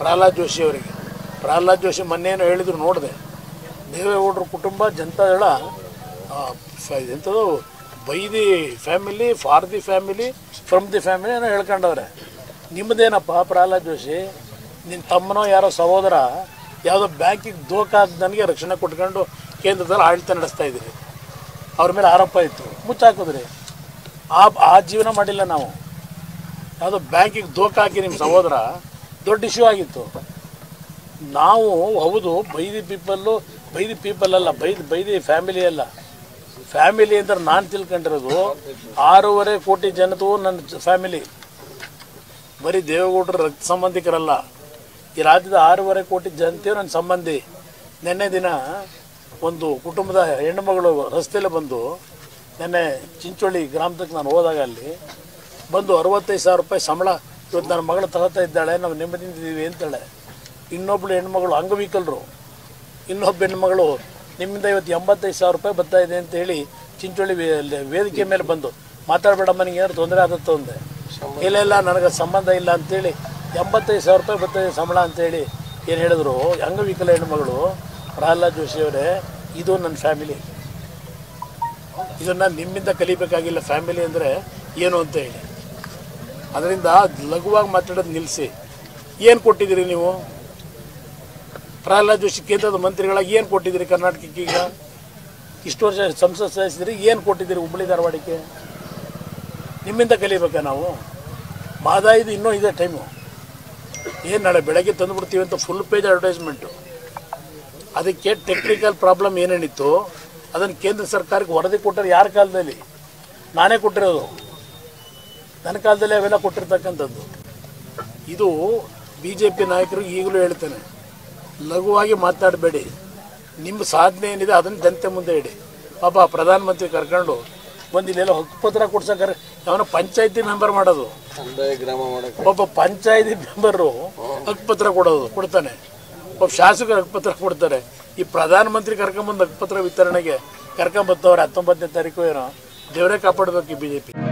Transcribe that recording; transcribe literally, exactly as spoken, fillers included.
ಪ್ರಹ್ಲಾದ್ ಜೋಶಿ ಅವರಿಗೆ. ಪ್ರಹ್ಲಾದ್ ಜೋಶಿ ಮೊನ್ನೇನು ಹೇಳಿದ್ರು ನೋಡಿದೆ, ದೇವೇಗೌಡರ ಕುಟುಂಬ ಜನತಾದಳ ಎಂಥದ್ದು by the family, for the family, from the family ಏನೋ ಹೇಳ್ಕೊಂಡವ್ರೆ. ನಿಮ್ಮದೇನಪ್ಪ ಪ್ರಹ್ಲಾದ್ ಜೋಶಿ, ನಿನ್ನ ತಮ್ಮನೋ ಯಾರೋ ಸಹೋದರ ಯಾವುದೋ ಬ್ಯಾಂಕಿಗೆ ದೋಖಾದ ನನಗೆ ರಕ್ಷಣೆ ಕೊಟ್ಕೊಂಡು ಕೇಂದ್ರದಲ್ಲಿ ಆಡಳಿತ ನಡೆಸ್ತಾ ಇದ್ದೀರಿ, ಅವ್ರ ಮೇಲೆ ಆರೋಪ ಇತ್ತು, ಮುಚ್ಚಾಕಿದ್ರಿ. ಆ ಆ ಜೀವನ ಮಾಡಿಲ್ಲ ನಾವು. ಯಾವುದೋ ಬ್ಯಾಂಕಿಗೆ ದೋಖಾ ಹಾಕಿ ನಿಮ್ಮ ಸಹೋದರ ದೊಡ್ಡ ಇಶ್ಯೂ ಆಗಿತ್ತು. ನಾವು ಹೌದು by the people, by the people ಅಲ್ಲ, ಬೈ ಬೈ ದಿ ಫ್ಯಾಮಿಲಿ ಅಲ್ಲ. ಫ್ಯಾಮಿಲಿ ಅಂದರೆ ನಾನು ತಿಳ್ಕೊಂಡಿರೋದು ಆರೂವರೆ ಕೋಟಿ ಜನತೂ ನನ್ನ ಫ್ಯಾಮಿಲಿ, ಬರೀ ದೇವೇಗೌಡರ ರಕ್ತ ಸಂಬಂಧಿಕರಲ್ಲ. ಈ ರಾಜ್ಯದ ಆರೂವರೆ ಕೋಟಿ ಜನತೆಯು ನನ್ನ ಸಂಬಂಧಿ. ನಿನ್ನೆ ದಿನ ಒಂದು ಕುಟುಂಬದ ಹೆಣ್ಣುಮಗಳು ರಸ್ತೆಯಲ್ಲಿ ಬಂದು, ನಿನ್ನೆ ಚಿಂಚೋಳಿ ಗ್ರಾಮದಕ್ಕೆ ನಾನು ಹೋದಾಗ ಅಲ್ಲಿ ಬಂದು ಅರವತ್ತೈದು ಸಾವಿರ ರೂಪಾಯಿ ಸಂಬಳ ಇವತ್ತು ನನ್ನ ಮಗಳು ತಗೋತಾ ಇದ್ದಾಳೆ, ನಾವು ನೆಮ್ಮದಿದ್ದೀವಿ ಅಂತೇಳೆ. ಇನ್ನೊಬ್ಬಳು ಹೆಣ್ಮಗಳು ಅಂಗವಿಕಲರು, ಇನ್ನೊಬ್ಬ ಹೆಣ್ಮಗಳು ನಿಮ್ಮಿಂದ ಇವತ್ತು ಎಂಬತ್ತೈದು ಸಾವಿರ ರೂಪಾಯಿ ಬರ್ತಾ ಇದೆ ಅಂತೇಳಿ ಚಿಂಚೋಳಿ ವೇದಿಕೆ ಮೇಲೆ ಬಂದು ಮಾತಾಡಬೇಡಮ್ಮ, ನಿಂಗೆ ಏನಾದ್ರು ತೊಂದರೆ ಆದತ್ತು ಅಂದೆ. ಇಲ್ಲ ಇಲ್ಲ ನನಗೆ ಸಂಬಂಧ ಇಲ್ಲ ಅಂತೇಳಿ ಎಂಬತ್ತೈದು ಸಾವಿರ ರೂಪಾಯಿ ಬರ್ತಾಯಿದೆ ಸಂಬಳ ಅಂತೇಳಿ ಏನು ಹೇಳಿದ್ರು ಅಂಗವಿಕಲ ಹೆಣ್ಮಗಳು. ಪ್ರಹ್ಲಾದ್ ಜೋಶಿಯವರೇ, ಇದು ನನ್ನ ಫ್ಯಾಮಿಲಿ, ಇದನ್ನು ನಿಮ್ಮಿಂದ ಕಲಿಬೇಕಾಗಿಲ್ಲ ಫ್ಯಾಮಿಲಿ ಅಂದರೆ ಏನು ಅಂತ ಹೇಳಿ. ಅದರಿಂದ ಲಘುವಾಗಿ ಮಾತಾಡೋದು ನಿಲ್ಲಿಸಿ. ಏನು ಕೊಟ್ಟಿದ್ದೀರಿ ನೀವು ಪ್ರಹ್ಲಾದ್ ಜೋಶಿ ಕೇಂದ್ರದ ಮಂತ್ರಿಗಳಾಗಿ? ಏನು ಕೊಟ್ಟಿದ್ದೀರಿ ಕರ್ನಾಟಕಕ್ಕೆ? ಈಗ ಇಷ್ಟು ವರ್ಷ ಸಂಸತ್ ಸದಸ್ಯರಿ, ಏನು ಕೊಟ್ಟಿದ್ದೀರಿ ಹುಬ್ಬಳ್ಳಿ ಧಾರವಾಡಕ್ಕೆ? ನಿಮ್ಮಿಂದ ಕಲಿಬೇಕಾ ನಾವು? ಮಾದಾಯಿದು ಇನ್ನೂ ಇದೆ ಟೈಮು. ಏನು ನಾಳೆ ಬೆಳಗ್ಗೆ ತಂದುಬಿಡ್ತೀವಿ ಅಂತ ಫುಲ್ ಪೇಜ್ ಅಡ್ವರ್ಟೈಸ್ಮೆಂಟು. ಅದಕ್ಕೆ ಟೆಕ್ನಿಕಲ್ ಪ್ರಾಬ್ಲಮ್ ಏನೇನಿತ್ತು ಅದನ್ನು ಕೇಂದ್ರ ಸರ್ಕಾರಕ್ಕೆ ವರದಿ ಕೊಟ್ಟರೆ ಯಾರ ಕಾಲದಲ್ಲಿ? ನಾನೇ ಕೊಟ್ಟಿರೋದು, ನನ್ನ ಕಾಲದಲ್ಲಿ ಅವೆಲ್ಲ ಕೊಟ್ಟಿರ್ತಕ್ಕಂಥದ್ದು. ಇದು ಬಿ ಜೆ ಪಿ ನಾಯಕರು ಈಗಲೂ ಹೇಳ್ತೇನೆ, ಲಘುವಾಗಿ ಮಾತಾಡಬೇಡಿ. ನಿಮ್ಮ ಸಾಧನೆ ಏನಿದೆ ಅದನ್ನು ಜನತೆ ಮುಂದೆ ಇಡಿ. ಪಾಪ ಪ್ರಧಾನಮಂತ್ರಿ ಕರ್ಕೊಂಡು ಒಂದು ಇಲ್ಲೆಲ್ಲ ಹಕ್ಕುಪತ್ರ ಕೊಡ್ಸಕ್ಕೆ ಅವನ ಪಂಚಾಯತಿ ಮೆಂಬರ್ ಮಾಡೋದು, ಒಬ್ಬ ಪಂಚಾಯತಿ ಮೆಂಬರು ಹಕ್ಕುಪತ್ರ ಕೊಡೋದು ಕೊಡ್ತಾನೆ, ಒಬ್ಬ ಶಾಸಕರು ಹಕ್ಕುಪತ್ರ ಕೊಡ್ತಾರೆ. ಈ ಪ್ರಧಾನಮಂತ್ರಿ ಕರ್ಕೊಂಬಂದು ಹಕ್ಕುಪತ್ರ ವಿತರಣೆಗೆ ಕರ್ಕೊಂಬತ್ತವ್ರೆ ಹತ್ತೊಂಬತ್ತನೇ ತಾರೀಕು ಏನೋ. ದೇವರೇ ಕಾಪಾಡಬೇಕು ಈ ಬಿ ಜೆ ಪಿ.